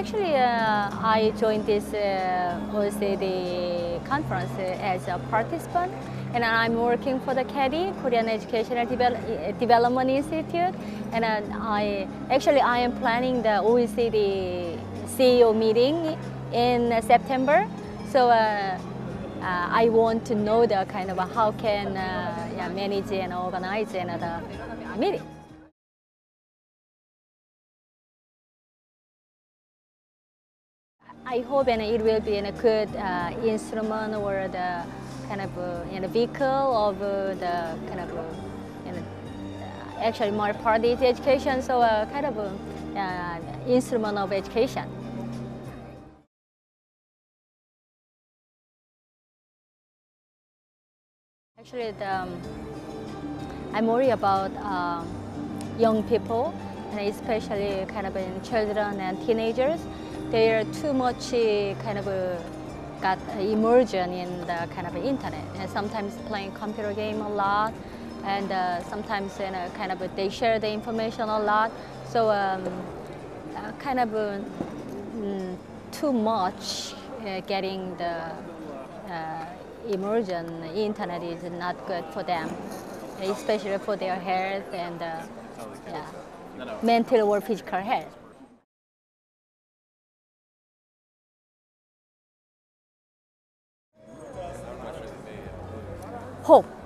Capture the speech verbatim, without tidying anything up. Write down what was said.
Actually, uh, I joined this uh, O E C D conference as a participant, and I'm working for the KEDI, Korean Educational Deve Development Institute, and I actually I am planning the O E C D C E O meeting in September. So uh, uh, I want to know the kind of how can uh, yeah, manage and organize another meeting. I hope and it will be a good uh, instrument or the kind of uh, you know, vehicle of uh, the kind of uh, you know, actually more party education, so uh, kind of uh, uh, instrument of education. Actually, the, um, I'm worried about uh, young people, and especially kind of in children and teenagers. They are too much kind of uh, got immersion in the kind of internet, and sometimes playing computer game a lot, and uh, sometimes you know, kind of they share the information a lot. So um, uh, kind of uh, mm, too much uh, getting the uh, immersion internet is not good for them, especially for their health and uh, yeah, mental or physical health. Hope.